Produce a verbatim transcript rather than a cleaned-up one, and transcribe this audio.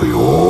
be all.